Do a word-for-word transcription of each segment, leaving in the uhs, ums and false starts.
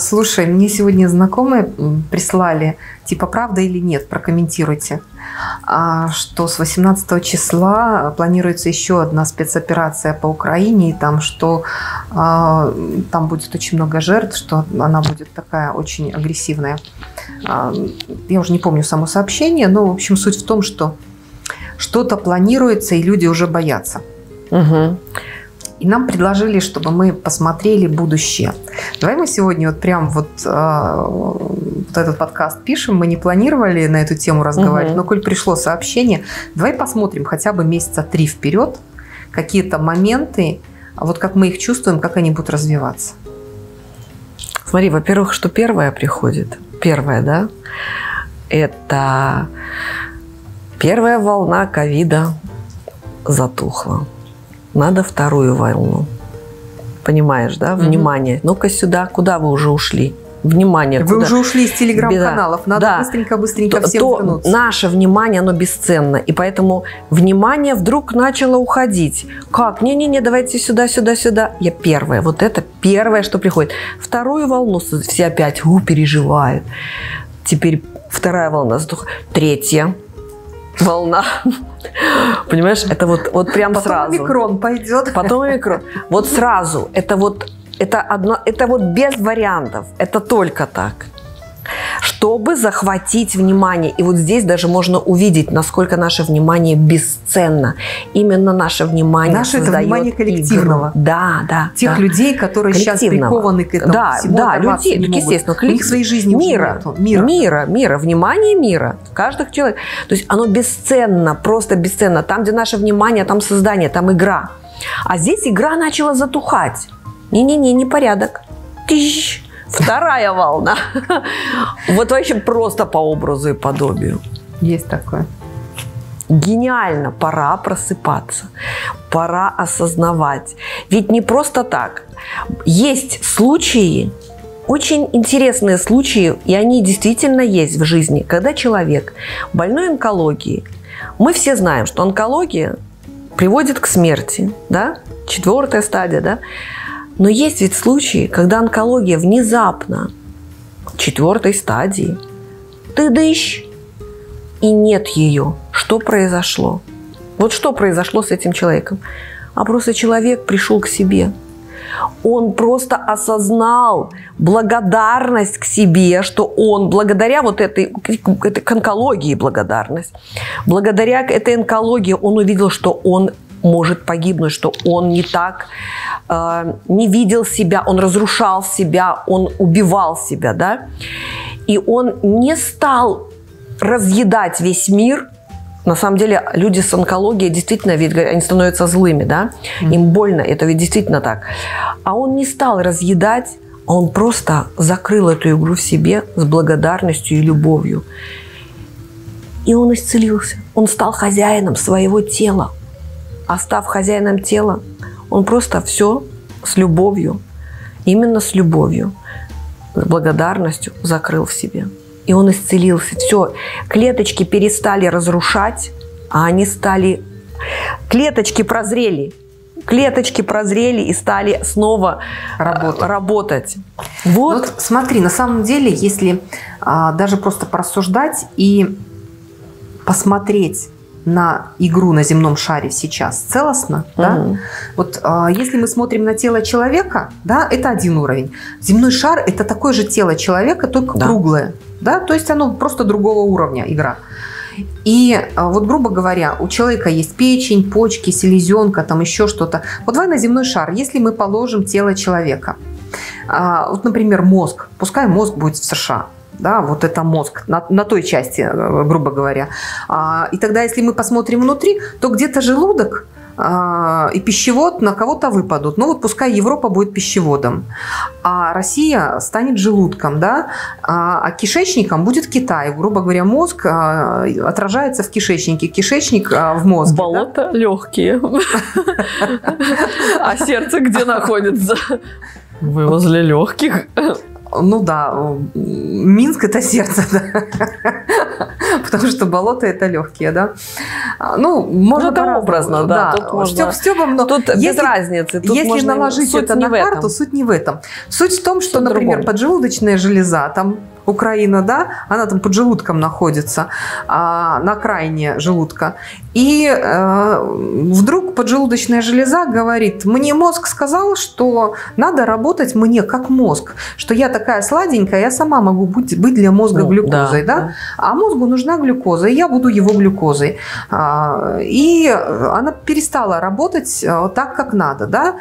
Слушай, мне сегодня знакомые прислали, типа, правда или нет, прокомментируйте, что с восемнадцатого числа планируется еще одна спецоперация по Украине, и там, что там будет очень много жертв, что она будет такая очень агрессивная. Я уже не помню само сообщение, но, в общем, суть в том, что что-то планируется, и люди уже боятся. Угу. И нам предложили, чтобы мы посмотрели будущее. Давай мы сегодня вот прям вот, э, вот этот подкаст пишем. Мы не планировали на эту тему разговаривать, угу. но коль пришло сообщение, давай посмотрим хотя бы месяца три вперед, какие-то моменты, вот как мы их чувствуем, как они будут развиваться. Смотри, во-первых, что первое приходит. Первое, да? Это первая волна ковида затухла. Надо вторую волну. Понимаешь, да? Внимание. Mm-hmm. Ну-ка сюда, куда вы уже ушли? Внимание. Вы куда? Уже ушли из телеграм-каналов. Надо быстренько-быстренько да. всем то вернуться. Наше внимание, оно бесценно. И поэтому внимание вдруг начало уходить. Как? Не-не-не, давайте сюда, сюда, сюда. Я первая. Вот это первое, что приходит. Вторую волну все опять у, переживают. Теперь вторая волна. Третья волна. Понимаешь, это вот, вот прям сразу. Потом омикрон пойдет. Потом омикрон. Вот сразу. Это вот, это одно, это вот без вариантов. Это только так. Чтобы захватить внимание. И вот здесь даже можно увидеть, насколько наше внимание бесценно. Именно наше внимание наше создает это внимание коллективного. Игру. Да, да. Тех да. людей, которые сейчас прикованы к этому. Да, да, людей, так, естественно. У них своей жизни мира, уже нету. Мира. Мира, мира. Внимание мира. Каждых человек. То есть оно бесценно, просто бесценно. Там, где наше внимание, там создание, там игра. А здесь игра начала затухать. Не-не-не, непорядок. Тыщ. Вторая волна. Вот вообще просто по образу и подобию. Есть такое. Гениально. Пора просыпаться. Пора осознавать. Ведь не просто так. Есть случаи, очень интересные случаи, и они действительно есть в жизни, когда человек больной онкологией. Мы все знаем, что онкология приводит к смерти. Да? Четвертая стадия, да? Но есть ведь случаи, когда онкология внезапно в четвертой стадии, ты дышишь, и нет ее. Что произошло? Вот что произошло с этим человеком? А просто человек пришел к себе. Он просто осознал благодарность к себе, что он благодаря вот этой, этой к онкологии благодарность, благодаря этой онкологии он увидел, что он может погибнуть, что он не так, э, не видел себя, он разрушал себя, он убивал себя, да? И он не стал разъедать весь мир. На самом деле люди с онкологией действительно, ведь они становятся злыми, да? Им больно, это ведь действительно так. А он не стал разъедать, он просто закрыл эту игру в себе с благодарностью и любовью. И он исцелился. Он стал хозяином своего тела. А став хозяином тела, он просто все с любовью, именно с любовью, с благодарностью закрыл в себе. И он исцелился. Все, клеточки перестали разрушать, а они стали... Клеточки прозрели. Клеточки прозрели и стали снова работать. работать. Вот. Вот смотри, на самом деле, если а, даже просто порассуждать и посмотреть на игру на земном шаре сейчас целостно, угу. да? Вот а, если мы смотрим на тело человека, да, это один уровень. Земной шар – это такое же тело человека, только да. круглое, да, то есть оно просто другого уровня игра. И а, вот, грубо говоря, у человека есть печень, почки, селезенка, там еще что-то. Вот давай на земной шар, если мы положим тело человека, а, вот, например, мозг, пускай мозг будет в США. Да, вот это мозг на, на той части, грубо говоря. А, и тогда, если мы посмотрим внутри, то где-то желудок а, и пищевод на кого-то выпадут. Ну вот пускай Европа будет пищеводом, а Россия станет желудком, да? а, а кишечником будет Китай. Грубо говоря, мозг а, отражается в кишечнике, кишечник а, в мозге. Болота да? легкие. А сердце где находится? Возле легких. Ну да, Минск — это сердце, да? Потому что болото — это легкие, да. Ну, можно ну, это образно, да. да. Тут можно... Стёбом, но тут если, без разницы. Тут если можно... наложить это на карту, суть не в этом. Суть в том, что, суть например, другом. Поджелудочная железа, там Украина, да, она там под желудком находится, а, на окраине желудка. И а, вдруг поджелудочная железа говорит: мне мозг сказал, что надо работать мне как мозг, что я такая сладенькая, я сама могу быть, быть для мозга ну, глюкозой, да, да? да, а мозгу нужна глюкоза, и я буду его глюкозой. А, и она перестала работать так, как надо, да,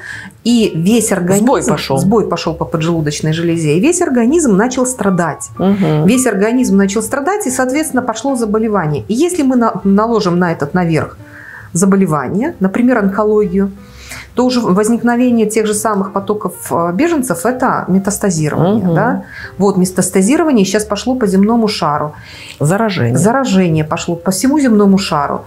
и весь организм... Сбой пошел. Сбой пошел по поджелудочной железе, и весь организм начал страдать. Угу. Весь организм начал страдать, и, соответственно, пошло заболевание. И если мы на, наложим на этот наверх заболевание, например, онкологию, то уже возникновение тех же самых потоков беженцев – это метастазирование. Угу. Да? Вот метастазирование сейчас пошло по земному шару. Заражение. Заражение пошло по всему земному шару.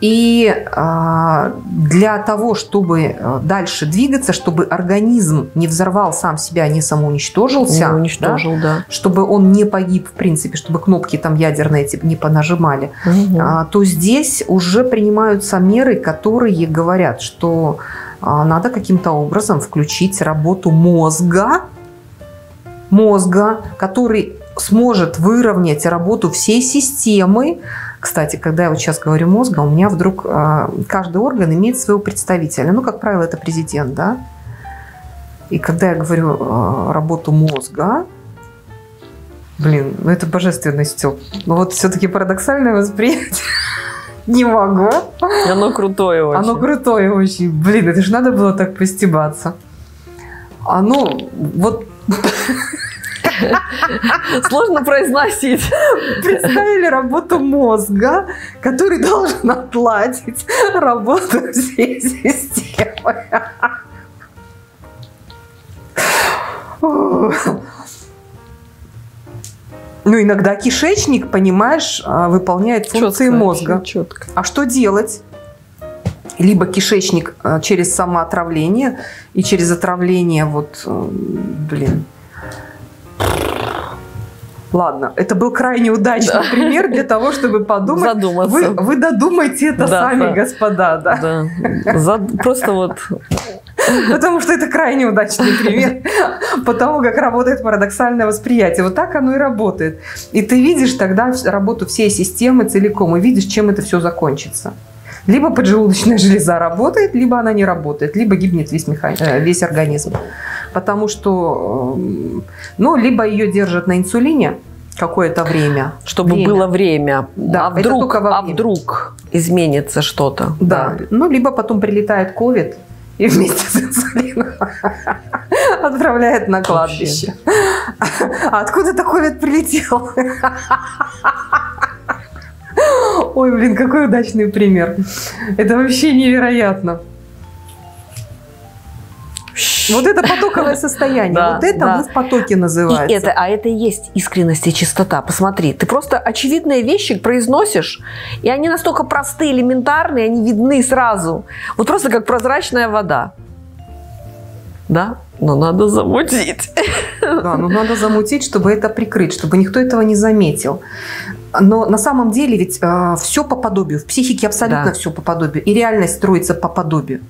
И э, для того, чтобы дальше двигаться, чтобы организм не взорвал сам себя, не самоуничтожился, не уничтожил, да? Да. чтобы он не погиб, в принципе, чтобы кнопки там ядерные типа, не понажимали, угу. э, то здесь уже принимаются меры, которые говорят, что э, надо каким-то образом включить работу мозга, мозга, который сможет выровнять работу всей системы. Кстати, когда я вот сейчас говорю мозга, у меня вдруг э, каждый орган имеет своего представителя. Ну, как правило, это президент, да? И когда я говорю э, работу мозга, блин, ну это божественность. Но вот все-таки парадоксальное восприятие. Не могу. Оно крутое очень. Оно крутое очень. Блин, это же надо было так постебаться. Оно вот... Сложно произносить. Представили работу мозга, который должен отладить работу всей системы. Ну, иногда кишечник, понимаешь, выполняет функции четко, мозга. Четко. А что делать? Либо кишечник через самоотравление и через отравление, вот, блин. Ладно, это был крайне удачный да. пример для того, чтобы подумать. Задуматься. Вы, вы додумайте это да, сами, да. господа. Да. Да. За... Просто вот... Потому что это крайне удачный пример по тому, как работает парадоксальное восприятие. Вот так оно и работает. И ты видишь тогда работу всей системы целиком, и видишь, чем это все закончится. Либо поджелудочная железа работает, либо она не работает, либо гибнет весь, меха... весь организм. Потому что, ну, либо ее держат на инсулине какое-то время. Чтобы время. было время. Да, а вдруг, время. А вдруг изменится что-то. Да. да, ну, либо потом прилетает ковид и вместе с инсулином отправляет на кладбище. А откуда-то ковид прилетел? Ой, блин, какой удачный пример. Это вообще невероятно. Вот это потоковое состояние, да, вот это да. мы в потоке называется. И это, а это и есть искренность и чистота. Посмотри, ты просто очевидные вещи произносишь, и они настолько простые, элементарные, они видны сразу. Вот просто как прозрачная вода. Да, но надо замутить. Да, но надо замутить, чтобы это прикрыть, чтобы никто этого не заметил. Но на самом деле ведь э, все по подобию, в психике абсолютно да. все по подобию, и реальность строится по подобию.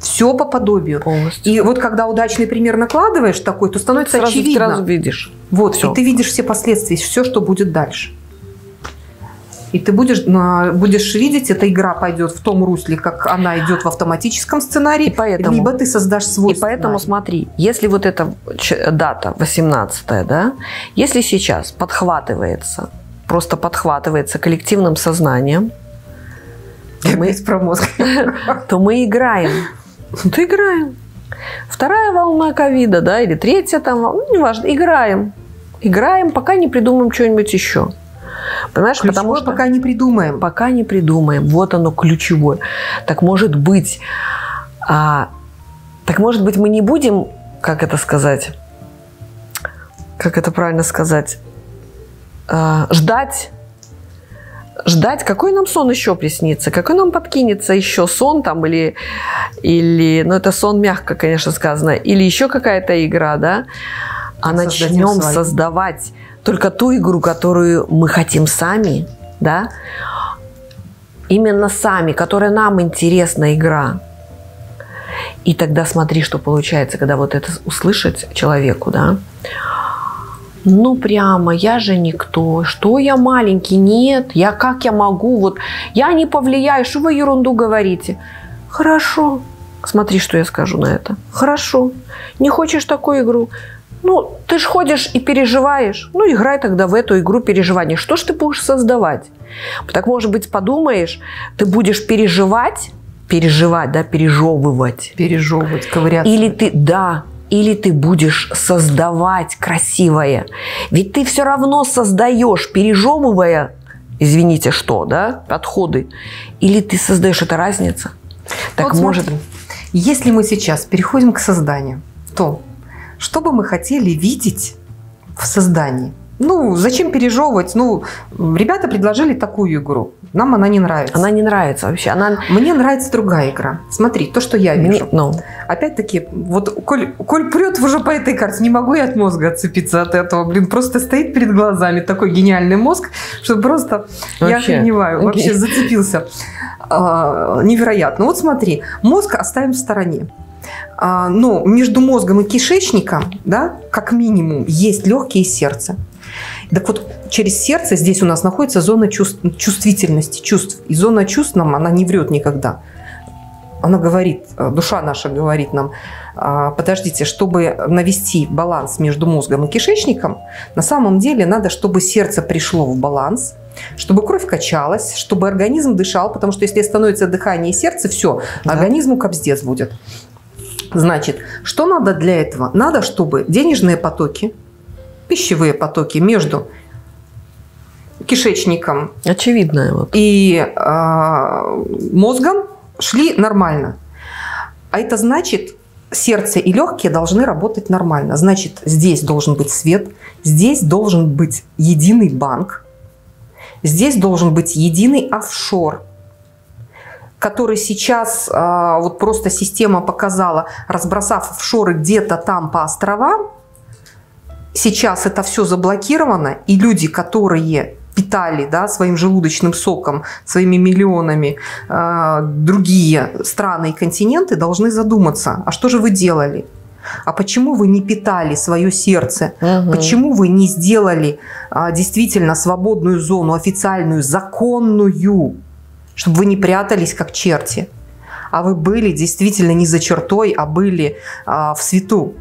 Все по подобию. Полностью. И вот когда удачный пример накладываешь такой, то становится сразу, очевидно. Сразу видишь. Вот, все. И ты видишь все последствия, все, что будет дальше. И ты будешь, будешь видеть, эта игра пойдет в том русле, как она идет в автоматическом сценарии, и поэтому, либо ты создашь свой И поэтому сценарий. Смотри, если вот эта дата восемнадцатая, да, если сейчас подхватывается, просто подхватывается коллективным сознанием, то мы, про мозг. то мы играем. Вот играем. Вторая волна ковида, да, или третья там волна, ну, неважно, играем. Играем, пока не придумаем что-нибудь еще. Понимаешь, ключевое, потому что пока не придумаем. Пока не придумаем. Вот оно ключевое. Так может быть, а, так может быть мы не будем, как это сказать, как это правильно сказать, а, ждать, ждать, какой нам сон еще приснится, какой нам подкинется еще сон там или, или ну это сон мягко, конечно, сказано, или еще какая-то игра, да, а начнем свою. создавать только ту игру, которую мы хотим сами, да, именно сами, которая нам интересна игра. И тогда смотри, что получается, когда вот это услышать человеку, да. Ну, прямо, я же никто, что я маленький, нет, я как я могу, вот, я не повлияю, что вы ерунду говорите. Хорошо, смотри, что я скажу на это. Хорошо, не хочешь такую игру? Ну, ты ж ходишь и переживаешь, ну, играй тогда в эту игру переживания. Что ж ты будешь создавать? Так, может быть, подумаешь, ты будешь переживать, переживать, да, пережевывать. Пережевывать, ковыряться. Или ты, да, или ты будешь создавать красивое. Ведь ты все равно создаешь, пережевывая, извините, что, да, отходы. Или ты создаешь, это разница. Так вот, может... Смотри, если мы сейчас переходим к созданию, то что бы мы хотели видеть в создании? Ну, зачем пережевывать? Ну, ребята предложили такую игру. Нам она не нравится. Она не нравится вообще. Она... Мне нравится другая игра. Смотри, то, что я вижу. Не, ну. Опять-таки, вот коль, коль прет уже по этой карте, не могу я от мозга отцепиться от этого. Блин, просто стоит перед глазами такой гениальный мозг, что просто вообще. Я охреневаю. Вообще зацепился. А, невероятно. Вот смотри, мозг оставим в стороне. А, но между мозгом и кишечником, да, как минимум, есть легкие и сердце. Так вот, через сердце здесь у нас находится зона чувств, чувствительности, чувств. И зона чувств нам, она не врет никогда. Она говорит, душа наша говорит нам, подождите, чтобы навести баланс между мозгом и кишечником, на самом деле надо, чтобы сердце пришло в баланс, чтобы кровь качалась, чтобы организм дышал, потому что если становится дыхание и сердце, все, да. Организму капздец будет. Значит, что надо для этого? Надо, чтобы денежные потоки, пищевые потоки между кишечником очевидно, вот. и э, мозгом шли нормально. А это значит, сердце и легкие должны работать нормально. Значит, здесь должен быть свет, здесь должен быть единый банк, здесь должен быть единый офшор, который сейчас э, вот просто система показала, разбросав офшоры где-то там по островам. Сейчас это все заблокировано, и люди, которые питали, да, своим желудочным соком, своими миллионами э, другие страны и континенты, должны задуматься, а что же вы делали? А почему вы не питали свое сердце? Угу. Почему вы не сделали э, действительно свободную зону, официальную, законную, чтобы вы не прятались как черти, а вы были действительно не за чертой, а были э, в свету?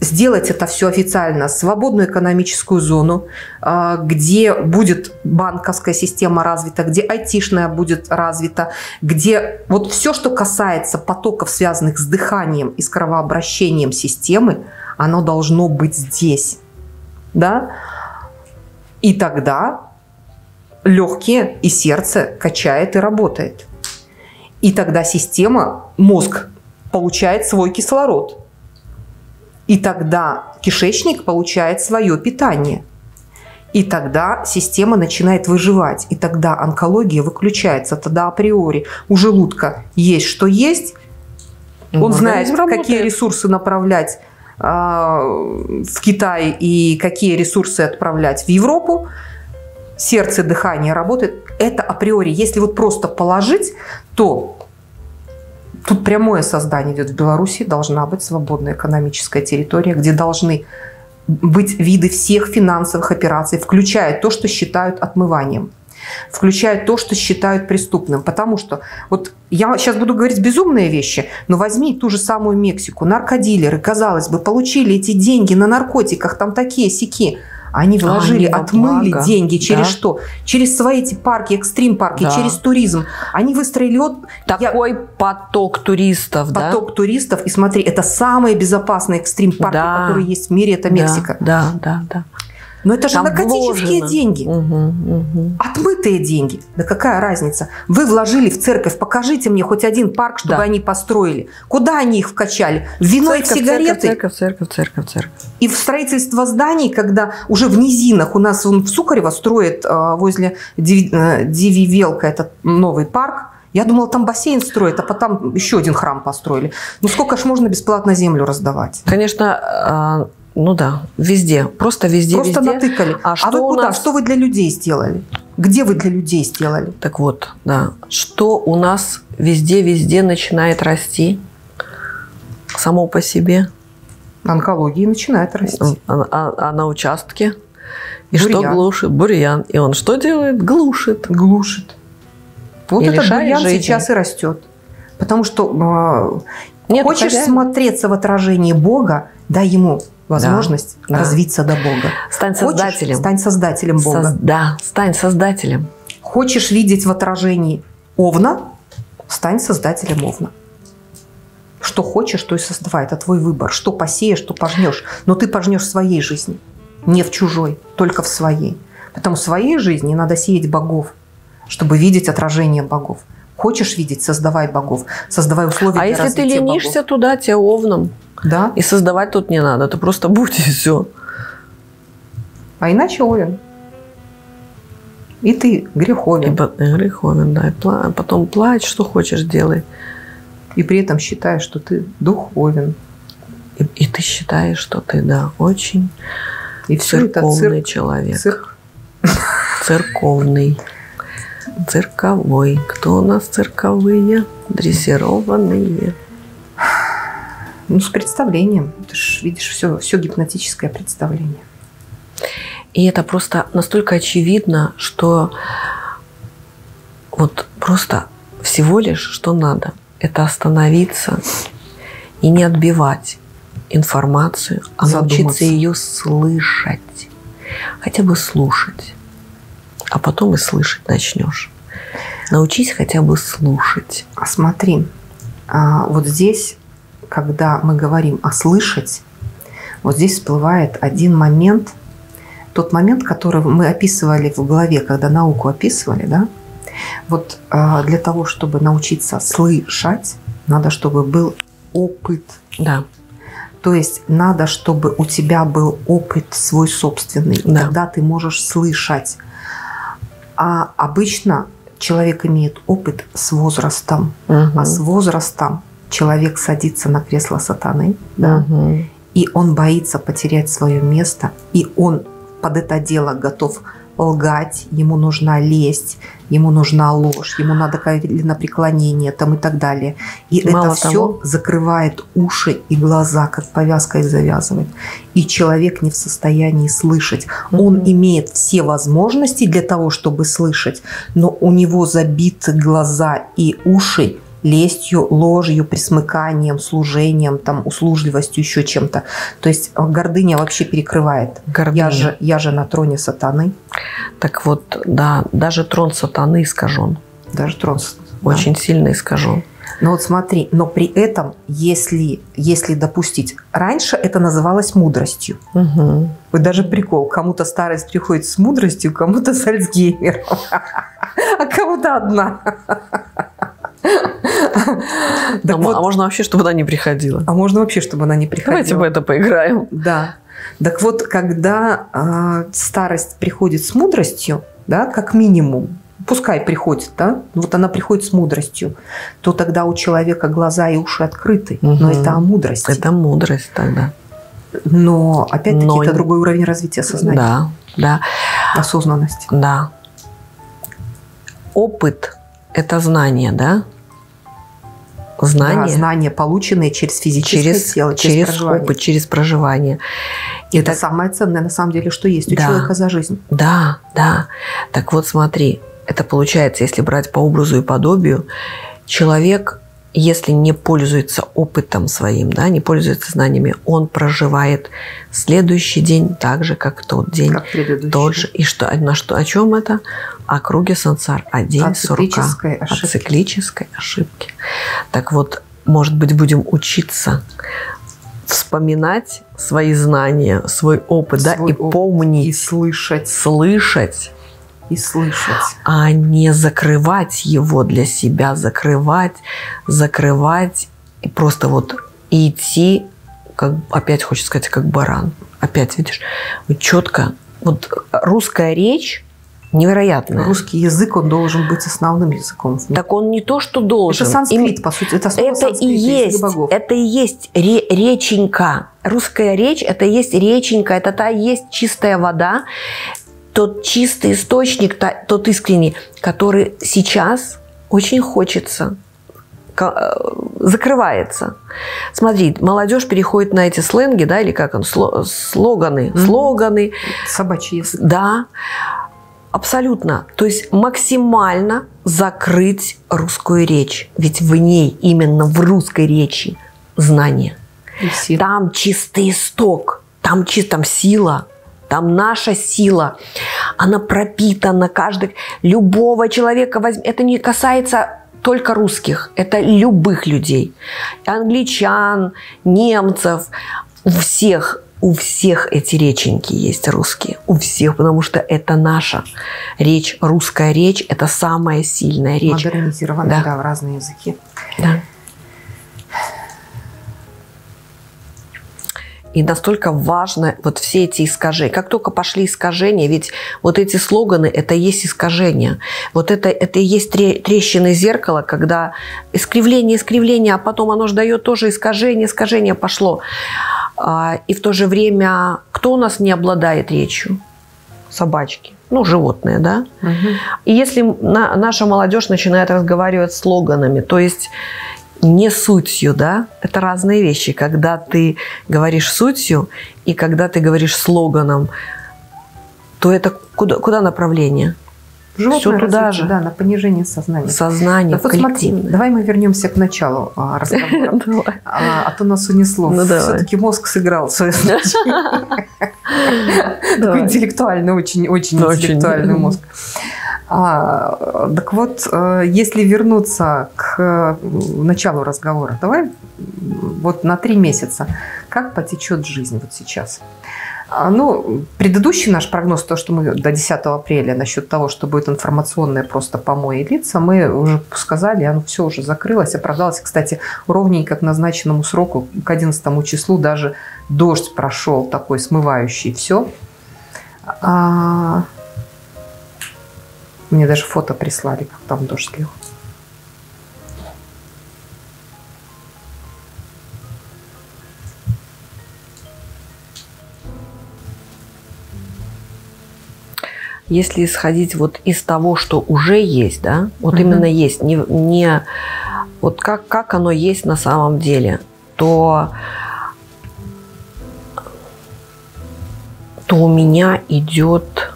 Сделать это все официально, свободную экономическую зону, где будет банковская система развита, где айтишная будет развита, где вот все, что касается потоков, связанных с дыханием и с кровообращением системы, оно должно быть здесь. Да? И тогда легкие и сердце качает и работает. И тогда система, мозг получает свой кислород. И тогда кишечник получает свое питание. И тогда система начинает выживать. И тогда онкология выключается. Тогда априори у желудка есть что есть. Он, он знает, какие ресурсы направлять э, в Китай и какие ресурсы отправлять в Европу. Сердце, дыхание работает. Это априори. Если вот просто положить, то... Тут прямое создание идет. В Беларуси должна быть свободная экономическая территория, где должны быть виды всех финансовых операций, включая то, что считают отмыванием, включая то, что считают преступным. Потому что, вот я сейчас буду говорить безумные вещи, но возьми ту же самую Мексику. Наркодилеры, казалось бы, получили эти деньги на наркотиках, там такие-сяки. Они вложили, а, отмыли благо. деньги через да. что? Через свои эти парки, экстрим-парки, да. через туризм. Они выстроили вот... Такой я... поток туристов, да? Поток туристов. И смотри, это самые безопасные экстрим-парки, да. которые есть в мире, это Мексика. Да, да, да. да. Но это же там наркотические вложено. деньги. Угу, угу. Отмытые деньги. Да какая разница? Вы вложили в церковь, покажите мне хоть один парк, чтобы да. они построили. Куда они их вкачали? В вино и в сигареты? Церковь, церковь, церковь, церковь. И в строительство зданий, когда уже в низинах у нас в Сухарево строят возле Дививелка этот новый парк. Я думала, там бассейн строят, а потом еще один храм построили. Ну сколько ж можно бесплатно землю раздавать? Конечно, Ну да, везде, просто везде, просто везде. Натыкали. А, а вы куда? Нас... Что вы для людей сделали? Где вы для людей сделали? Так вот, да, что у нас везде-везде начинает расти само по себе? Онкология начинает расти. А, а, а на участке? И бурьян. Что глушит? Бурьян. И он что делает? Глушит. Глушит. Вот этот бурьян жизни. Сейчас и растет. Потому что э, хочешь хозяина. Смотреться в отражении Бога, дай ему возможность да, развиться да. до Бога. Стань создателем. Хочешь, стань создателем Бога. Соз... Да, стань создателем. Хочешь видеть в отражении Овна, стань создателем Овна. Что хочешь, то и создавай. Это твой выбор. Что посеешь, то пожнешь. Но ты пожнешь в своей жизни. Не в чужой, только в своей. Поэтому в своей жизни надо сеять богов, чтобы видеть отражение богов. Хочешь видеть, создавай богов. Создавай условия а для развития. А если ты ленишься богов. Туда, тебе Овном. Да. И создавать тут не надо. Ты просто будь и все. А иначе Овен. И ты греховен. И по- греховен, да. И пла- потом плачь, что хочешь делай. И при этом считаешь, что ты духовен. И, и ты считаешь, что ты, да, очень и церковный цирк, человек. Цирк. Церковный. Цирковой. Кто у нас цирковые? Дрессированные. Ну, с представлением. Ты же видишь, все, все гипнотическое представление. И это просто настолько очевидно, что вот просто всего лишь, что надо, это остановиться и не отбивать информацию, а научиться ее слышать. Хотя бы слушать. А потом и слышать начнешь. Научись хотя бы слушать. А смотри, вот здесь, когда мы говорим о слышать, вот здесь всплывает один момент, тот момент, который мы описывали в главе, когда науку описывали, да? Вот для того, чтобы научиться слышать, надо, чтобы был опыт. Да. То есть надо, чтобы у тебя был опыт свой собственный. Да. И тогда ты можешь слышать. А обычно человек имеет опыт с возрастом. Угу. А с возрастом человек садится на кресло сатаны, да, угу. и он боится потерять свое место, и он под это дело готов лгать, ему нужна лесть, ему нужна ложь, ему надо коленопреклонение там, и так далее. И мало это того, все закрывает уши и глаза, как повязка их завязывает. И человек не в состоянии слышать. Mm-hmm. Он имеет все возможности для того, чтобы слышать, но у него забиты глаза и уши лестью, ложью, присмыканием, служением, там, услужливостью, еще чем-то. То есть гордыня вообще перекрывает. Гордыня. Я же, я же на троне сатаны. Так вот, да, даже трон сатаны искажен. Даже трон сатаны. Очень да. сильно искажен. Ну вот смотри, но при этом, если, если допустить, раньше это называлось мудростью. Угу. Вот даже прикол, кому-то старость приходит с мудростью, кому-то с Альцгеймером, а кому-то одна. А можно вообще, чтобы она не приходила. А можно вообще, чтобы она не приходила. Давайте в это поиграем. Да. Так вот, когда старость приходит с мудростью, да, как минимум, пускай приходит, да, вот она приходит с мудростью, то тогда у человека глаза и уши открыты. Но это о мудрости. Это мудрость тогда. Но опять-таки это другой уровень развития сознания. Да. Осознанность. Да. Опыт. Это знание, да? Знания. Да, знания, полученные через физическое через, тело, через, через проживание. опыт, через проживание. И это так... самое ценное, на самом деле, что есть у да, человека за жизнь. Да, да. Так вот, смотри, это получается, если брать по образу и подобию, человек, если не пользуется опытом своим, да, не пользуется знаниями, он проживает следующий день так же, как тот день. Как предыдущий. Тот же. И что, на что, о чем это? О круге сансар, о день сурка, о циклической ошибке. Так вот, может быть, будем учиться вспоминать свои знания, свой опыт, свой да, и опыт, помнить. И слышать. Слышать. И слышать. А не закрывать его для себя, закрывать, закрывать и просто вот идти, как, опять хочется сказать, как баран. Опять, видишь, вот четко. Вот русская речь, невероятное. Русский язык, он должен быть основным языком. Так он не то, что должен. Это санскрит, и, по сути. Это, слово это, санскрит, и, есть, это и есть реченька. Русская речь, это и есть реченька, это та и есть чистая вода, тот чистый источник, тот искренний, который сейчас очень хочется, закрывается. Смотри, молодежь переходит на эти сленги, да, или как он, слоганы. Mm-hmm. Слоганы. Собачий язык. Да. Абсолютно. То есть максимально закрыть русскую речь. Ведь в ней, именно в русской речи, знание. Там чистый исток, там, там сила, там наша сила. Она пропитана каждый, любого человека. Возьми, это не касается только русских, это любых людей. Англичан, немцев, у всех. У всех эти реченьки есть русские. У всех, потому что это наша речь. Русская речь – это самая сильная речь. Модернизированная, да, да, в разные языки. Да. И настолько важно вот все эти искажения. Как только пошли искажения, ведь вот эти слоганы – это и есть искажения. Вот это, это и есть трещины зеркала, когда искривление, искривление, а потом оно же дает тоже искажение, искажение пошло. И в то же время, кто у нас не обладает речью? Собачки. Ну, животные, да? Угу. И если на, наша молодежь начинает разговаривать слоганами, то есть не сутью, да? Это разные вещи. Когда ты говоришь сутью и когда ты говоришь слоганом, то это куда, куда направление? Животное все туда развитие, же. Да, на понижение сознания. Сознание, да, коллективное. Давай мы вернемся к началу разговора. А то нас унесло. Все-таки мозг сыграл свое значение. Такой интеллектуальный, очень интеллектуальный мозг. Так вот, если вернуться к началу разговора, давай вот на три месяца. Как потечет жизнь вот сейчас? Ну, предыдущий наш прогноз, то, что мы до десятого апреля насчет того, что будет информационная просто помоя лица, мы уже сказали, оно все уже закрылось, оправдалось. Кстати, ровненько к назначенному сроку, к одиннадцатому числу, даже дождь прошел такой смывающий все. А... Мне даже фото прислали, как там дождь лил. Если исходить вот из того, что уже есть, да, вот Mm-hmm. именно есть, не, не вот как, как оно есть на самом деле, то, то у меня идет,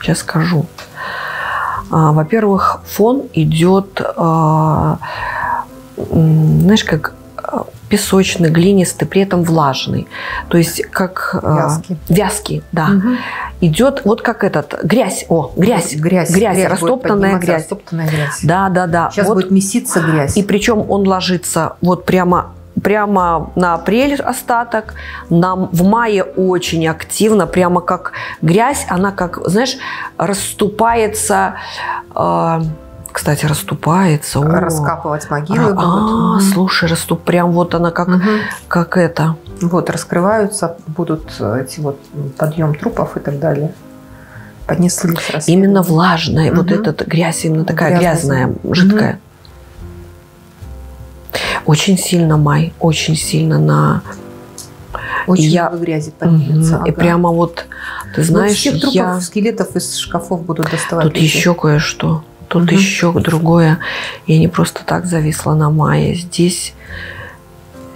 сейчас скажу, а, во-первых, фон идет, а, знаешь, как песочный, глинистый, при этом влажный. То есть как... Вязкий. Э, вязкий, да. Угу. Идет вот как этот, грязь, о, грязь, грязь, грязь, грязь растоптанная грязь. Растоптанная грязь. Да, да, да. Сейчас вот будет меситься грязь. И причем он ложится вот прямо, прямо на апрель остаток, на, в мае очень активно, прямо как грязь, она как, знаешь, расступается... Э, Кстати, расступается. О. Раскапывать могилы. А, а, слушай, расступ, прям вот она как, угу. как это. Вот, раскрываются, будут эти вот подъем трупов и так далее. Поднесли. Именно влажная, угу. вот эта грязь, именно такая грязная, грязная жидкая. Угу. Очень сильно май, очень сильно на... Очень я... много грязи поднимется. Угу. И ага. прямо вот, ты знаешь, всех трупов, я... скелетов из шкафов будут доставать. Тут везде. Еще кое-что. Тут Mm-hmm. еще другое. Я не просто так зависла на мае. Здесь,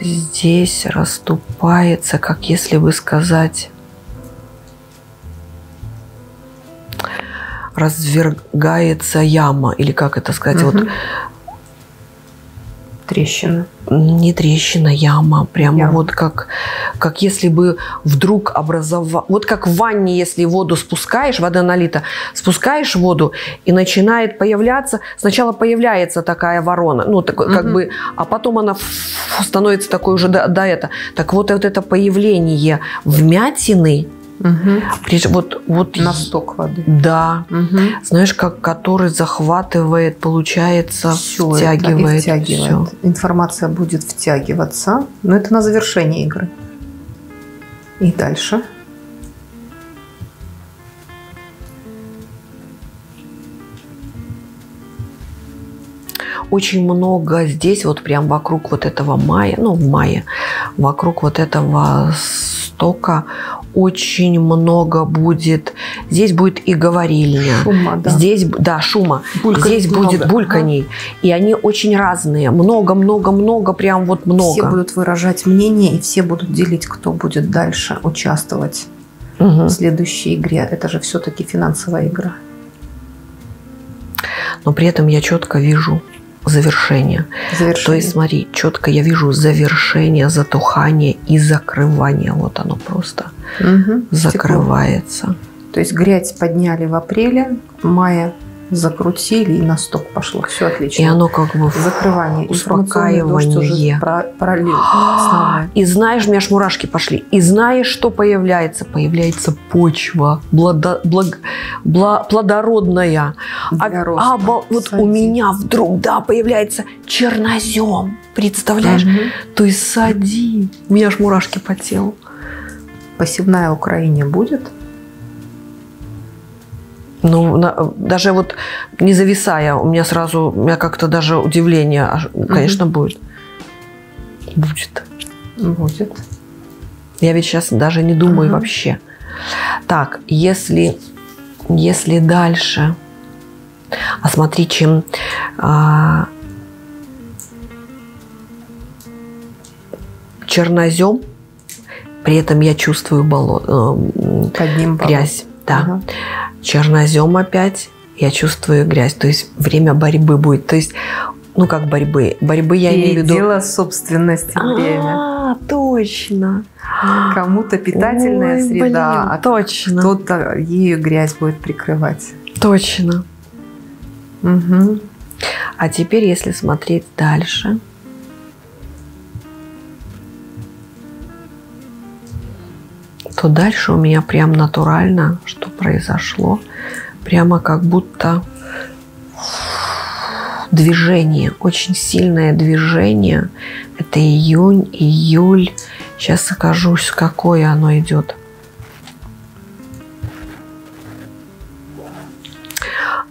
здесь расступается, как если бы сказать, развергается яма. Или как это сказать? Mm-hmm. Вот, трещина. Не трещина, яма. Прямо яма. Вот как, как если бы вдруг образовалась... Вот как в ванне, если воду спускаешь, вода налита, спускаешь воду, и начинает появляться... Сначала появляется такая ворона, ну, так, угу. как бы... А потом она становится такой уже до, до этого. Так вот, вот это появление вмятины... Угу. Вот, вот насток воды. Да. Угу. Знаешь, как который захватывает, получается, все втягивает. Это втягивает. Все. Информация будет втягиваться. Но это на завершение игры. И дальше. очень много здесь, вот прям вокруг вот этого мая, ну в мае, вокруг вот этого стока очень много будет. Здесь будет и говорильня. Шума, да. Здесь, да, шума. Бульканье здесь будет много. Бульканей. Да. И они очень разные. Много-много-много, прям вот много. Все будут выражать мнение, и все будут делить, кто будет дальше участвовать угу. в следующей игре. Это же все-таки финансовая игра. Но при этом я четко вижу завершение. завершение. То есть, смотри, четко я вижу завершение, затухание и закрывание. Вот оно просто угу. закрывается. То есть грязь подняли в апреле, в мае закрутили и на сток пошло. Все отлично. И оно как бы закрывание, успокаивание. Пролил. И знаешь, у меня аж мурашки пошли. И знаешь, что появляется? Появляется почва благо, благо, благо, плодородная. А, а вот у меня вдруг, да, появляется чернозем. Представляешь? Угу. То есть сади. У меня аж мурашки по телу. Посевная Украина будет? Ну, на, даже вот не зависая, у меня сразу, у меня как-то даже удивление, конечно, mm-hmm. будет. Будет. Будет. Я ведь сейчас даже не думаю mm-hmm. вообще. Так, если, если дальше... А смотри, чем... А, чернозем, при этом я чувствую болото, под ним грязь. Да. Ага. Чернозем опять, я чувствую грязь. То есть время борьбы будет. То есть, ну как борьбы? Борьбы я и имею в виду... дело собственности время. А, точно. Кому-то питательная Ой, среда, блин, а точно. Кто-то ею грязь будет прикрывать. Точно. Угу. А теперь, если смотреть дальше... то дальше у меня прям натурально, что произошло, прямо как будто движение, очень сильное движение. Это июнь, июль. Сейчас окажусь, какое оно идет.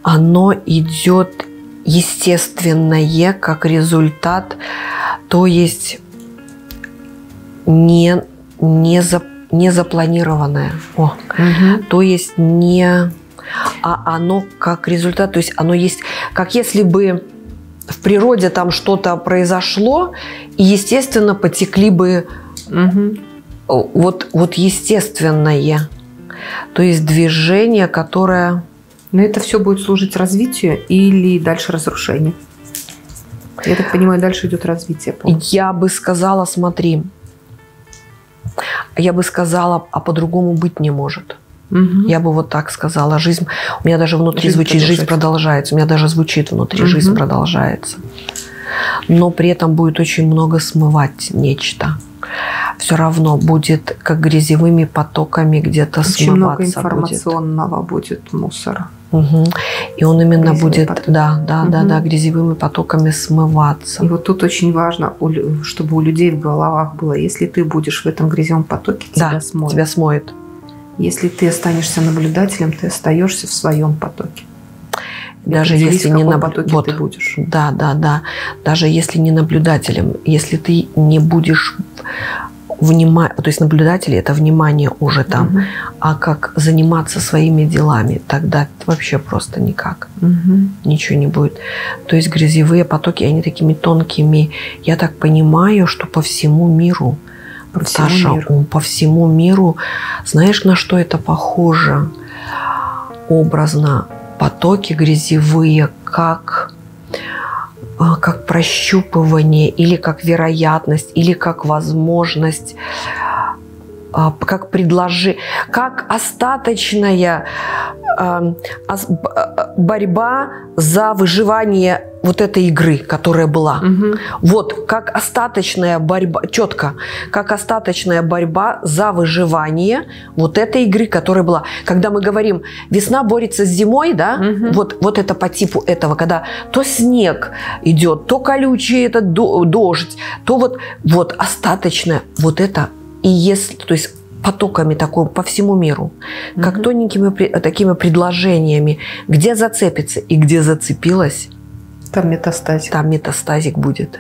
Оно идет естественное, как результат, то есть не, не запомнить. Незапланированное. О. Угу. То есть не... А оно как результат, то есть оно есть... Как если бы в природе там что-то произошло, и, естественно, потекли бы угу. вот, вот естественное. То есть движение, которое... Но это все будет служить развитию или дальше разрушению? Я так понимаю, дальше идет развитие. Полностью. Я бы сказала, смотри... Я бы сказала, а по-другому быть не может. Угу. Я бы вот так сказала. Жизнь, у меня даже внутри жизнь звучит, продолжается. жизнь продолжается. У меня даже звучит внутри, угу. жизнь продолжается. Но при этом будет очень много смывать нечто. Все равно будет как грязевыми потоками где-то смываться. Очень много информационного будет, будет мусора. Угу. И он именно грязевые будет, потоки. да, да, угу. да, да, грязевыми потоками смываться. И вот тут очень важно, чтобы у людей в головах было, если ты будешь в этом грязевом потоке, да, тебя смоет. тебя смоет. Если ты останешься наблюдателем, ты остаешься в своем потоке. Даже Делись, если не наблюдателем, вот, ты будешь. Да, да, да. Даже если не наблюдателем, если ты не будешь внимание, то есть наблюдатели это внимание уже там, угу. а как заниматься своими делами, тогда вообще просто никак, угу. ничего не будет. То есть грязевые потоки, они такими тонкими, я так понимаю, что по всему миру, по всему Саша, миру. по всему миру, знаешь, на что это похоже? Образно потоки грязевые, как... как прощупывание, или как вероятность, или как возможность, как предложи, как остаточная борьба за выживание вот этой игры, которая была. Угу. Вот, как остаточная борьба, четко, как остаточная борьба за выживание вот этой игры, которая была. Когда мы говорим, весна борется с зимой, да, угу. вот, вот это по типу этого, когда то снег идет, то колючий этот дождь, то вот, вот остаточная, вот это и если, то есть потоками такой по всему миру, угу. как тоненькими такими предложениями, где зацепиться и где зацепилась, Там метастазик. Там метастазик будет.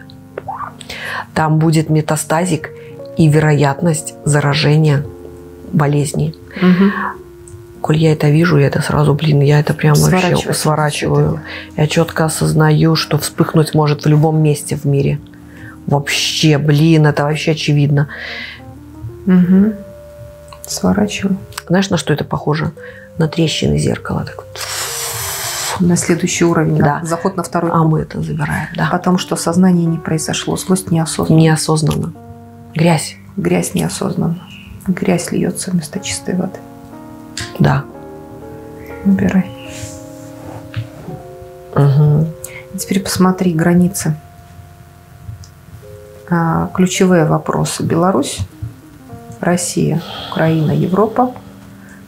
Там будет метастазик и вероятность заражения болезни. Угу. Коль я это вижу, я это сразу, блин, я это прям вообще сворачиваю. Я четко осознаю, что вспыхнуть может в любом месте в мире. Вообще, блин, это вообще очевидно. Угу. Сворачиваю. Знаешь, на что это похоже? На трещины зеркала. Так вот. На следующий уровень, да. Да. Заход на второй. А мы это забираем, да. Потому что сознание не произошло, злость неосознанно. Неосознанно. Грязь. Грязь неосознанно. Грязь льется вместо чистой воды. Да. Убирай. Угу. Теперь посмотри границы. А, ключевые вопросы. Беларусь, Россия, Украина, Европа.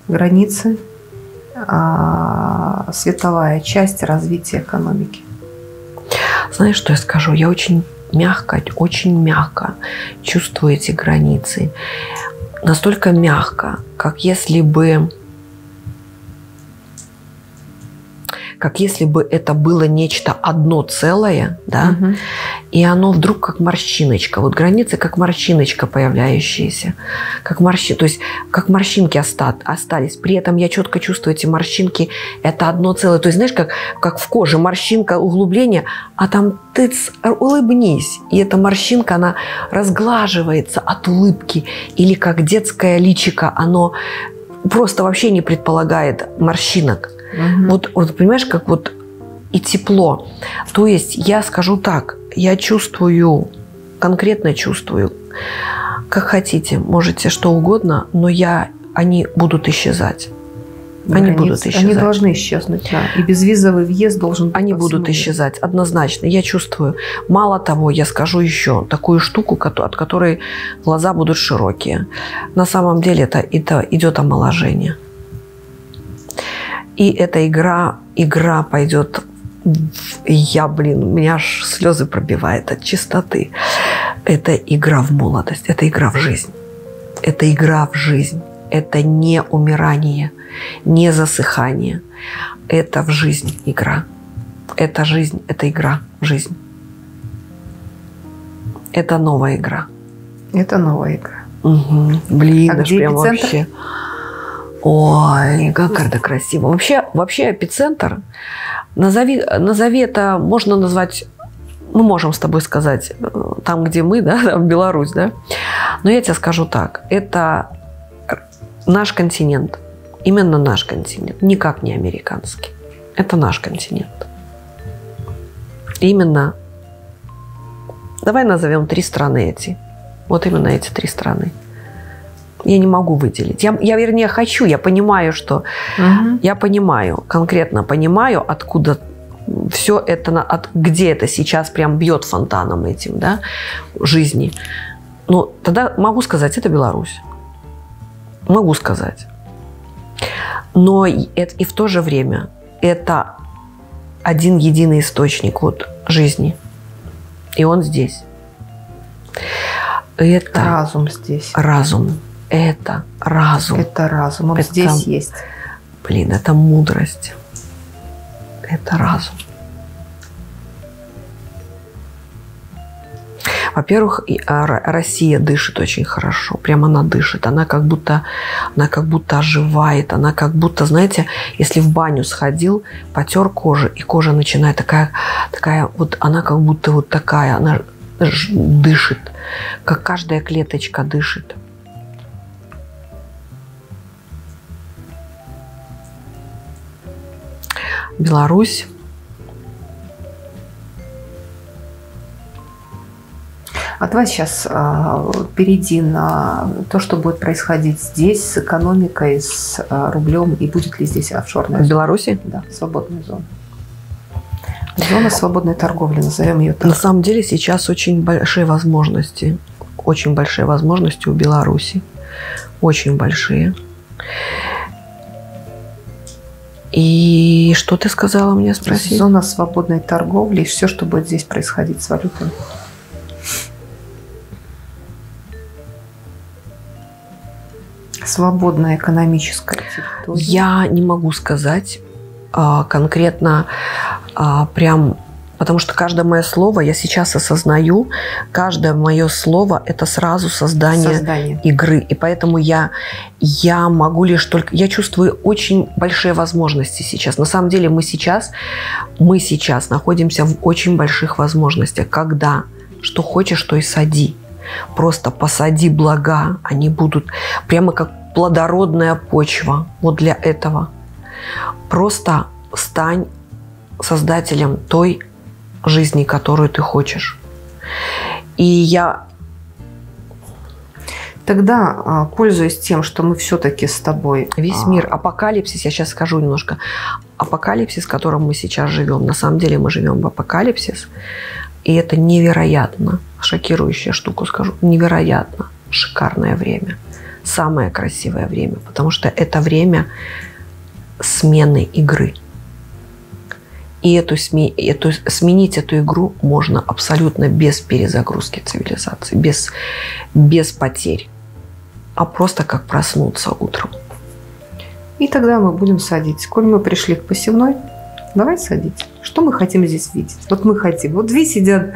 Границы. А, световая часть развития экономики. Знаешь, что я скажу? Я очень мягко, очень мягко чувствую эти границы. Настолько мягко, как если бы... как если бы это было нечто одно целое, да, угу. И оно вдруг как морщиночка. Вот границы как морщиночка появляющаяся. Как морщи... То есть как морщинки оста... остались. При этом я четко чувствую эти морщинки. Это одно целое. То есть знаешь, как, как в коже морщинка углубление, а там ты улыбнись. И эта морщинка, она разглаживается от улыбки. Или как детское личико, оно просто вообще не предполагает морщинок. Угу. Вот, вот понимаешь, как вот и тепло. То есть я скажу так, я чувствую, конкретно чувствую, как хотите, можете что угодно, но я, они будут исчезать. Они будут исчезать. Они должны исчезнуть, да. И безвизовый въезд должен быть. Они будут исчезать, однозначно. Я чувствую. Мало того, я скажу еще такую штуку, от которой глаза будут широкие. На самом деле это, это идет омоложение. И эта игра, игра пойдет, я, блин, меня аж слезы пробивает от чистоты. Это игра в молодость, это игра в жизнь. Это игра в жизнь. Это не умирание, не засыхание. Это в жизнь игра. Это жизнь, это игра в жизнь. Это новая игра. Это новая игра. Угу. Блин, а аж прям вообще... Ой, как это красиво. Вообще, вообще эпицентр, назови, назови это, можно назвать, мы можем с тобой сказать, там, где мы, да, там Беларусь, да. Но я тебе скажу так, это наш континент, именно наш континент, никак не американский. Это наш континент. Именно, давай назовем три страны эти, вот именно эти три страны. Я не могу выделить. Я, я, вернее, хочу. Я понимаю, что... Угу. Я понимаю, конкретно понимаю, откуда все это... От, где это сейчас прям бьет фонтаном этим, да, жизни. Но тогда могу сказать, это Беларусь. Могу сказать. Но это, и в то же время это один единый источник вот, жизни. И он здесь. Это разум здесь. Разум. Это разум. Это разум. Он это, здесь есть. Блин, это мудрость. Это разум. Во-первых, Россия дышит очень хорошо. Прямо она дышит. Она как будто, она как будто оживает. Она как будто, знаете, если в баню сходил, потер кожу, и кожа начинает такая, такая вот, она как будто вот такая, она дышит. Как каждая клеточка дышит. Беларусь. А давай сейчас э, перейди на то, что будет происходить здесь с экономикой, с э, рублем, и будет ли здесь офшорная зона. В Беларуси? Да, свободная зона. Зона свободной торговли, назовем ее так. На самом деле сейчас очень большие возможности. Очень большие возможности у Беларуси. Очень большие. И что ты сказала мне спросить? Зона свободной торговли и все, что будет здесь происходить с валютой. Свободная экономическая территория. Я не могу сказать а, конкретно а, прям Потому что каждое мое слово я сейчас осознаю, каждое мое слово – это сразу создание, создание игры. И поэтому я, я могу лишь только… Я чувствую очень большие возможности сейчас. На самом деле мы сейчас, мы сейчас находимся в очень больших возможностях. Когда что хочешь, то и сади. Просто посади блага, они будут прямо как плодородная почва. Вот для этого. Просто стань создателем той жизни, которую ты хочешь. И я тогда, пользуясь тем, что мы все-таки с тобой... Весь мир, апокалипсис, я сейчас скажу немножко. Апокалипсис, в котором мы сейчас живем. На самом деле мы живем в апокалипсис. И это невероятно, шокирующая штука, скажу. Невероятно шикарное время. Самое красивое время. Потому что это время смены игры. И эту, эту, сменить эту игру можно абсолютно без перезагрузки цивилизации, без, без потерь, а просто как проснуться утром. И тогда мы будем садить. Коль мы пришли к посевной, давай садить. Что мы хотим здесь видеть? Вот мы хотим. Вот здесь сидят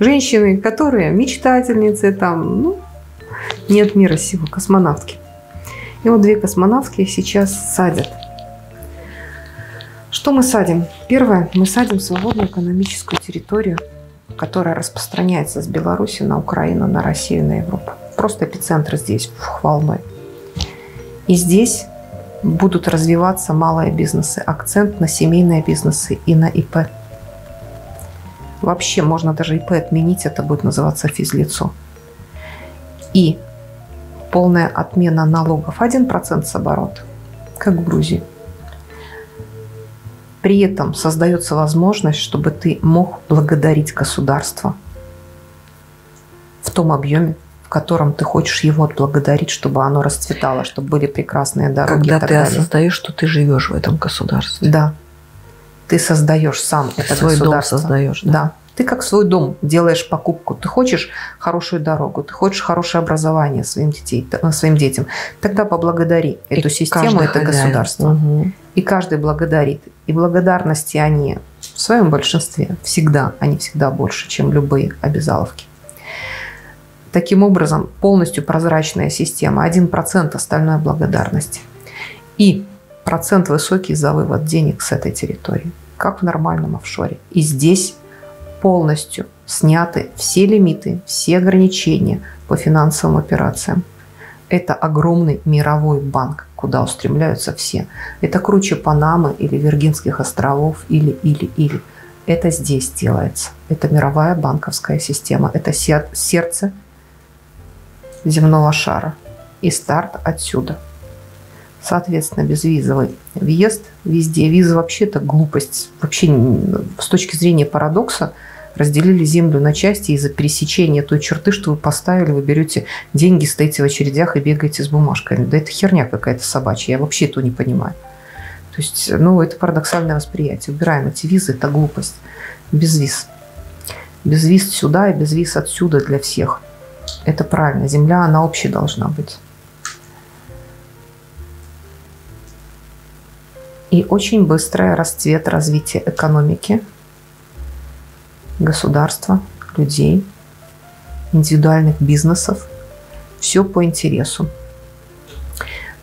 женщины, которые мечтательницы, там, ну, не от мира сего, космонавтки. И вот две космонавтки сейчас садят. Что мы садим? Первое, мы садим свободную экономическую территорию, которая распространяется с Беларуси на Украину, на Россию, на Европу. Просто эпицентр здесь, волной. И здесь будут развиваться малые бизнесы. Акцент на семейные бизнесы и на ИП. Вообще, можно даже ИП отменить, это будет называться физлицо. И полная отмена налогов. один процент с оборота, как в Грузии. При этом создается возможность, чтобы ты мог благодарить государство в том объеме, в котором ты хочешь его отблагодарить, чтобы оно расцветало, чтобы были прекрасные дороги. Когда ты осознаешь, что ты живешь в этом государстве. Да. Ты создаешь сам это свой государство. Дом создаешь. Да. Да. Ты как свой дом делаешь покупку. Ты хочешь хорошую дорогу, ты хочешь хорошее образование своим, детей, своим детям. Тогда поблагодари и эту систему, это хозяин. Государство. Угу. И каждый благодарит. И благодарности они в своем большинстве всегда, они всегда больше, чем любые обязаловки. Таким образом, полностью прозрачная система. один процент остальной благодарности. И процент высокий за вывод денег с этой территории. Как в нормальном офшоре. И здесь полностью сняты все лимиты, все ограничения по финансовым операциям. Это огромный мировой банк, куда устремляются все. Это круче Панамы или Виргинских островов, или, или, или. Это здесь делается. Это мировая банковская система. Это сердце земного шара. И старт отсюда. Соответственно, безвизовый въезд везде. Виза вообще это глупость. Вообще, с точки зрения парадокса, разделили землю на части из-за пересечения той черты, что вы поставили, вы берете деньги, стоите в очередях и бегаете с бумажками. Да это херня какая-то собачья, я вообще этого не понимаю. То есть, ну, это парадоксальное восприятие. Убираем эти визы, это глупость. Без виз. Без виз сюда и без виз отсюда для всех. Это правильно. Земля, она общей должна быть. И очень быстрый расцвет развития экономики. Государства, людей, индивидуальных бизнесов. Все по интересу.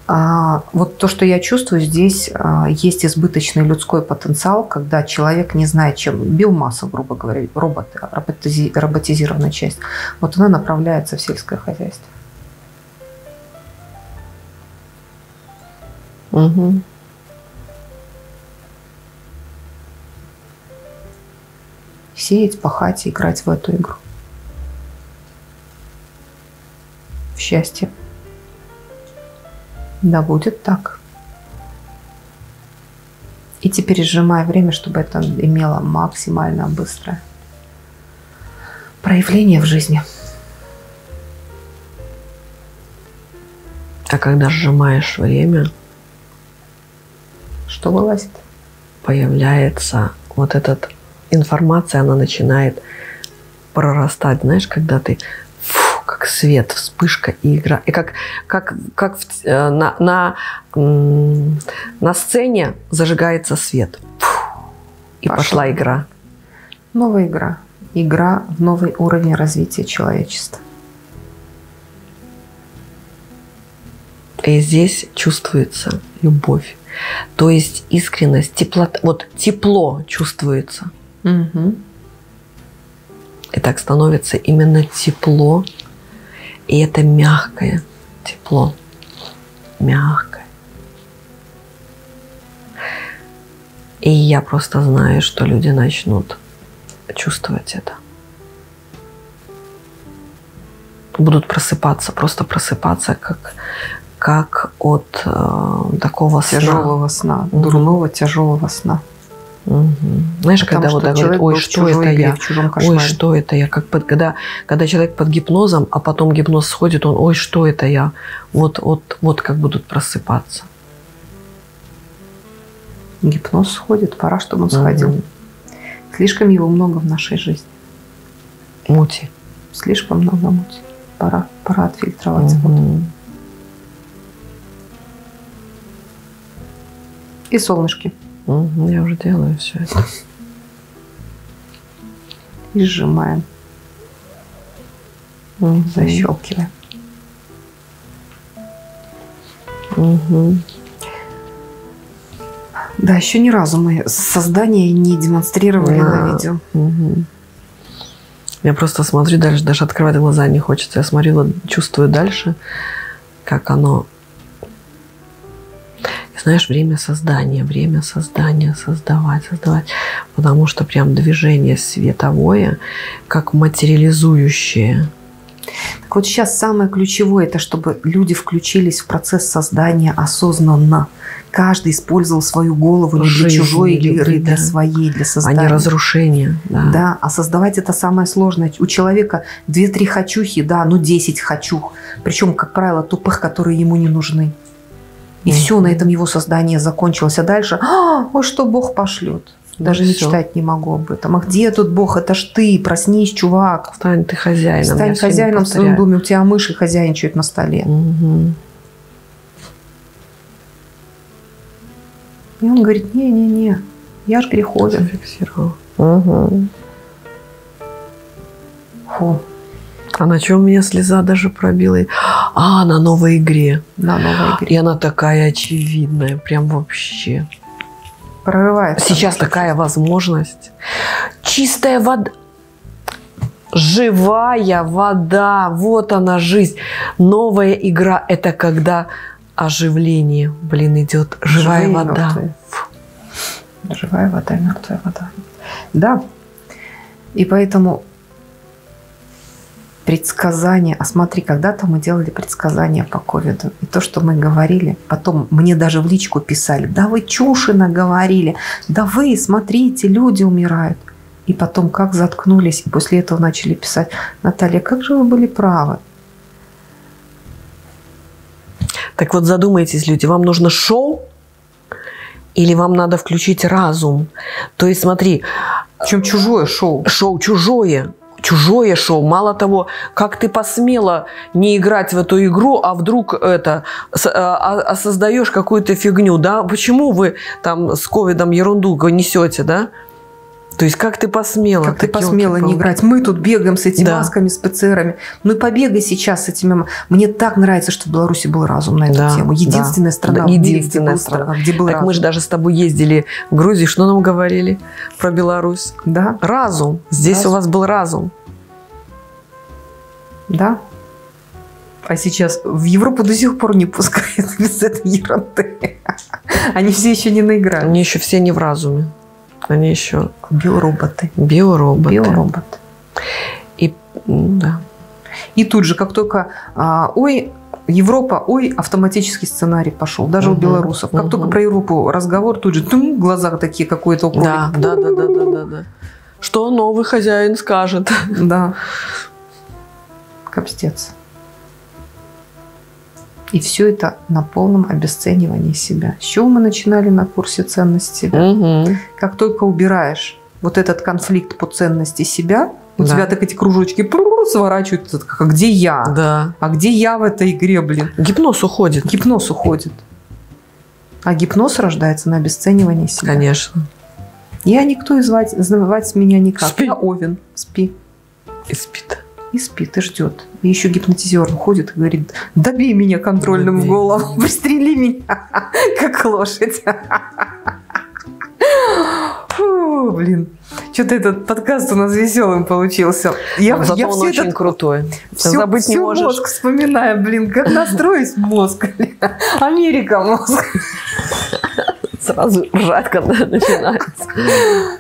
А, вот то, что я чувствую, здесь а, есть избыточный людской потенциал, когда человек не знает, чем биомасса, грубо говоря, робот, роботизи, роботизированная часть. Вот она направляется в сельское хозяйство. Угу. Сеять, пахать и играть в эту игру. В счастье. Да будет так. И теперь сжимая время, чтобы это имело максимально быстрое проявление в жизни. А когда сжимаешь время, что вылазит? Появляется вот этот... Информация, она начинает прорастать. Знаешь, когда ты, фу, как свет, вспышка и игра. И как, как, как в, на, на, на сцене зажигается свет. Фу, и пошла, пошла игра. Новая игра. Игра в новый уровень развития человечества. И здесь чувствуется любовь. То есть искренность, теплота. Вот тепло чувствуется. Угу. И так становится именно тепло. И это мягкое тепло. Мягкое. И я просто знаю, что люди начнут чувствовать это. Будут просыпаться, просто просыпаться, как, как от э, такого тяжелого сна. сна. Дурного mm-hmm. тяжелого сна. Угу. Знаешь, потому когда вот так говорит, ой, что это я, ой, что это я, как под, когда, когда человек под гипнозом, а потом гипноз сходит, он, ой, что это я, вот, вот, вот как будут просыпаться. Гипноз сходит, пора, чтобы он сходил. Угу. Слишком его много в нашей жизни. Мути. Слишком много мути. Пора, пора отфильтровать. Угу. И солнышки. Я уже делаю все это. И сжимаем. Угу. Защелкиваем. Угу. Да, еще ни разу мы создание не демонстрировали а, на видео. Угу. Я просто смотрю дальше, даже открывать глаза не хочется. Я смотрела, чувствую дальше, как оно... Знаешь, время создания, время создания, создавать, создавать. Потому что прям движение световое, как материализующее. Так вот сейчас самое ключевое, это чтобы люди включились в процесс создания осознанно. Каждый использовал свою голову не для чужой игры, для своей, для создания. А не разрушения. Да. Да, а создавать это самое сложное. У человека две-три хочухи, да, ну десять хочух. Причем, как правило, тупых, которые ему не нужны. И mm-hmm. все, на этом его создание закончилось. А дальше, а, ой, что Бог пошлет. Даже ну, мечтать все. Не могу об этом. А где тут Бог? Это ж ты, проснись, чувак. Стань ты хозяином. Стань хозяином в своем доме. У тебя мыши хозяйничают на столе. Mm-hmm. И он говорит, не-не-не, я ж греховен. Зафиксировал. Mm-hmm. Фу. А на чем у меня слеза даже пробила? А, на новой игре. На новой игре. И она такая очевидная, прям вообще. Прорывается. Сейчас такая возможность. Чистая вода. Живая вода. Вот она жизнь. Новая игра. Это когда оживление. Блин, идет живая Живые вода. Живая вода и мертвая вода. Да. И поэтому... Предсказания. А смотри, когда-то мы делали предсказания по ковиду. И то, что мы говорили, потом мне даже в личку писали, да вы чуши наговорили, да вы, смотрите, люди умирают. И потом как заткнулись, и после этого начали писать, Наталья, как же вы были правы? Так вот задумайтесь, люди, вам нужно шоу или вам надо включить разум? То есть смотри. Чем чужое шоу? Шоу чужое. Чужое шоу. Мало того, как ты посмела не играть в эту игру, а вдруг это, а, а создаешь какую-то фигню, да? Почему вы там с ковидом ерунду несете, да? То есть как ты посмела? Как ты посмела не играть? Мы тут бегаем с этими да. масками, с ПЦРами. Ну и побегай сейчас с этими... Мне так нравится, что в Беларуси был разум на эту да, тему. Единственная да, страна, да, единственная где страна, где был так разум. Мы же даже с тобой ездили в Грузию. Что нам говорили про Беларусь? Да. Разум. Здесь разум. У вас был разум. Да. А сейчас в Европу до сих пор не пускают без этой ерунды. Они все еще не наиграли. Они еще все не в разуме. Они еще... Биороботы. Биороботы. Биороботы. И, да. И тут же, как только... А, ой, Европа, ой, автоматический сценарий пошел. Даже угу, у белорусов. Как угу. только про Европу разговор, тут же тум, глаза такие какой-то... Да, да, да, да, да, да, да. Что новый хозяин скажет. Да. Капстец. И все это на полном обесценивании себя. С чего мы начинали на курсе «Ценность себя»? Угу. Как только убираешь вот этот конфликт по ценности себя, у да. тебя так эти кружочки пру-ру, сворачиваются. А где я? Да. А где я в этой игре, блин? Гипноз уходит. Гипноз уходит. А гипноз рождается на обесценивании себя. Конечно. Я никто и звать, звать меня никак. Спи. Я Овен. Спи. И спит. И спит, и ждет. И еще гипнотизер ходит и говорит: добей меня контрольным Добей. в голову, пристрели меня, как лошадь. Фу, блин. Что-то этот подкаст у нас веселым получился. Я, я все он очень этот... крутой. Все, забыть все не можешь. Мозг вспоминаю, блин, как настроить мозг. Америка мозг. Сразу ржать, когда начинается.